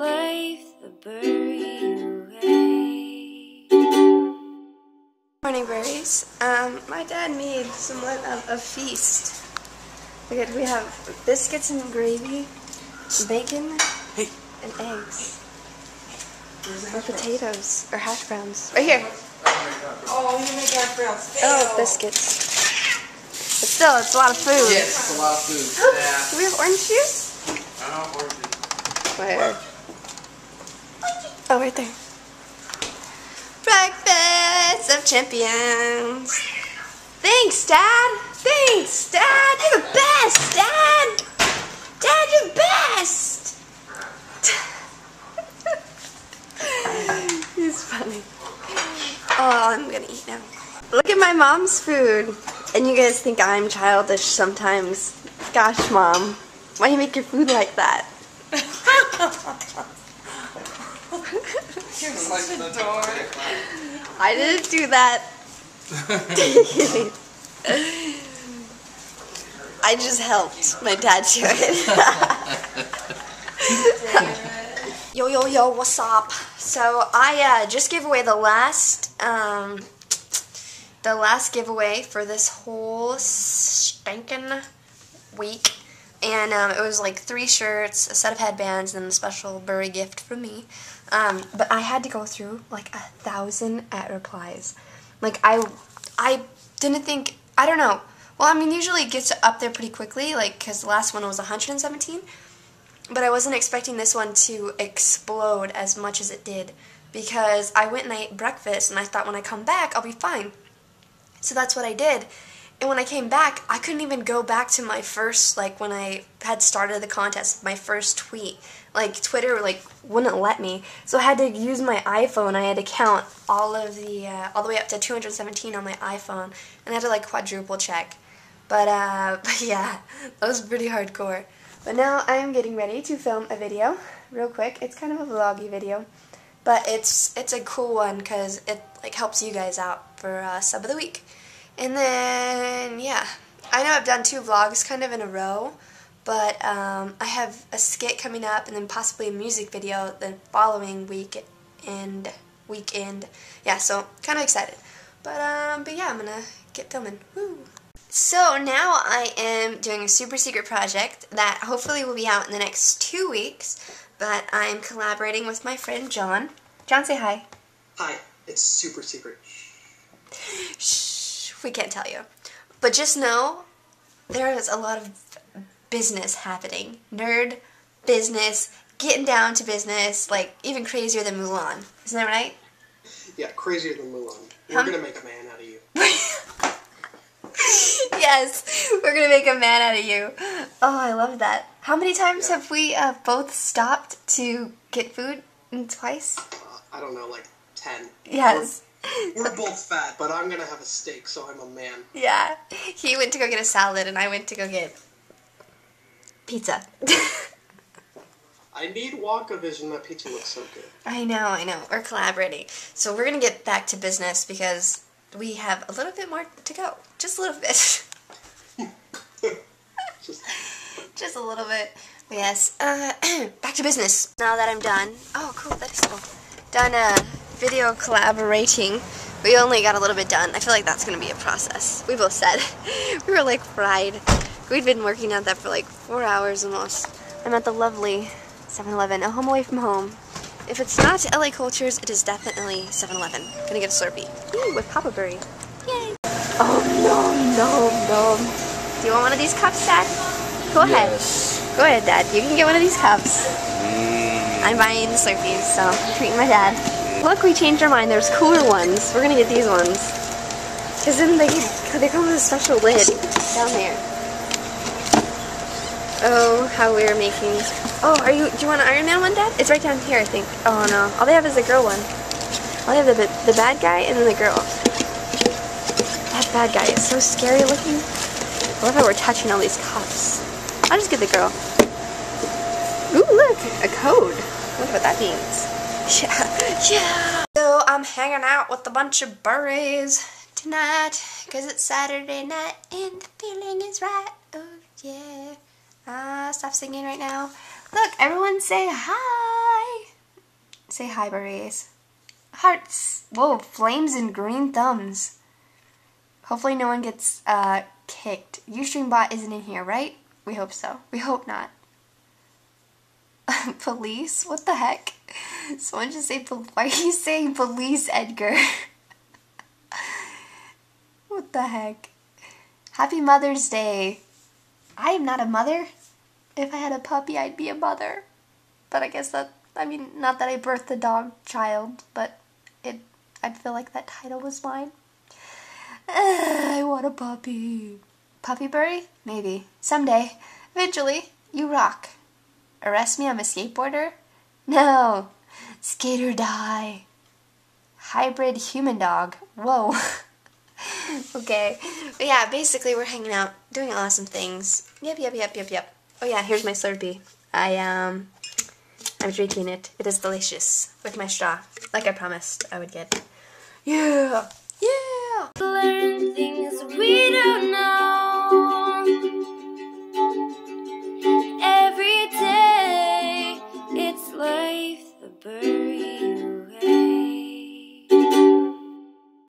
wave that bury you away. Morning, birdies. My dad made somewhat of a feast. Look at, we have biscuits and gravy, bacon, and eggs, or potatoes, or hash browns. Right here. Oh, you make hash browns. Oh, biscuits. But still, it's a lot of food. Yes, it's a lot of food. Yeah. Do we have orange juice? I don't have orange juice. Where? Oh, right there. Breakfast of champions. Thanks, Dad. Thanks, Dad. You're the best, Dad. Dad, you're the best. He's funny. Oh, I'm gonna eat now. Look at my mom's food. And you guys think I'm childish sometimes. Gosh, Mom, why do you make your food like that? You're such a dork. I didn't do that. I just helped my dad do it. Yo, yo, yo, what's up? So I just gave away the last giveaway for this whole stinking week, and it was like 3 shirts, a set of headbands, and a special birthday gift from me. But I had to go through like 1,000 at replies. Like I didn't think, I don't know. Well, I mean, usually it gets up there pretty quickly, like because the last one was 117, but I wasn't expecting this one to explode as much as it did, because I went and I ate breakfast, and I thought when I come back I'll be fine. So that's what I did, and when I came back, I couldn't even go back to my first, like, when I had started the contest, my first tweet. Like, Twitter, like, wouldn't let me, so I had to use my iPhone. I had to count all of the, all the way up to 217 on my iPhone, and I had to, like, quadruple check. But yeah, that was pretty hardcore. But now I'm getting ready to film a video, real quick. It's kind of a vloggy video, but it's a cool one, because it, like, helps you guys out for sub of the week. And then, yeah, I know I've done 2 vlogs kind of in a row, but I have a skit coming up, and then possibly a music video the following weekend. Yeah, so kind of excited. But yeah, I'm gonna get filming. Woo! So now I am doing a super secret project that hopefully will be out in the next 2 weeks. But I'm collaborating with my friend John. John, say hi. Hi. It's super secret. Shh, we can't tell you. But just know, there is a lot of business happening. Nerd business, getting down to business, like even crazier than Mulan. Isn't that right? Yeah, crazier than Mulan. We're gonna make a man out of you. Yes, we're gonna make a man out of you. Oh, I love that. How many times have we both stopped to get food? Twice? I don't know, like 10. Yes. We're both fat, but I'm gonna have a steak, so I'm a man. Yeah. He went to go get a salad, and I went to go get pizza. I need WalkAvision. That pizza looks so good. I know. We're collaborating. So we're gonna get back to business, because we have a little bit more to go. Just a little bit. Just a little bit. Yes. Back to business. Now that I'm done. Oh, cool. That is cool. Done video collaborating. We only got a little bit done. I feel like that's going to be a process. We both said. We were like fried. We'd been working on that for like 4 hours almost. I'm at the lovely 7-Eleven, a home away from home. If it's not LA Cultures, it is definitely 7-Eleven. Gonna get a Slurpee. Ooh, with Papa Berry. Yay! Oh, no. Do you want one of these cups, Dad? Go ahead. Yes. Go ahead, Dad. You can get one of these cups. I'm buying the Slurpees, so I'm treating my dad. Look, we changed our mind. There's cooler ones. We're gonna get these ones. Cause then they come with a special lid down there. Oh, how we're making. Oh, do you want an Iron Man one, Dad? It's right down here, I think. Oh no, all they have is the girl one. All they have the bad guy and then the girl. That bad guy is so scary looking. I love how we're touching all these cups. I'll just get the girl. Ooh, look, a code. I wonder what that means. Yeah. So I'm hanging out with a bunch of birdies tonight, cause it's Saturday night and the feeling is right. Oh yeah. Stop singing right now. Look, everyone say hi. Say hi, Boreas. Hearts! Whoa, flames and green thumbs. Hopefully no one gets kicked. Ustream bot isn't in here, right? We hope so. We hope not. Police? What the heck? Someone just say police. Why are you saying police, Edgar? What the heck? Happy Mother's Day. I am not a mother. If I had a puppy, I'd be a mother. But I guess that, I mean, not that I birthed a dog child, but I'd feel like that title was mine. I want a puppy. Puppyberry? Maybe. Someday. Eventually. You rock. Arrest me, I'm a skateboarder? No. Skate or die. Hybrid human dog. Whoa. Okay. But yeah, basically we're hanging out, doing awesome things. Yep. Oh yeah, here's my Slurpee. I'm drinking it. It is delicious. With my straw. Like I promised I would get. Yeah! Yeah! Learn things we don't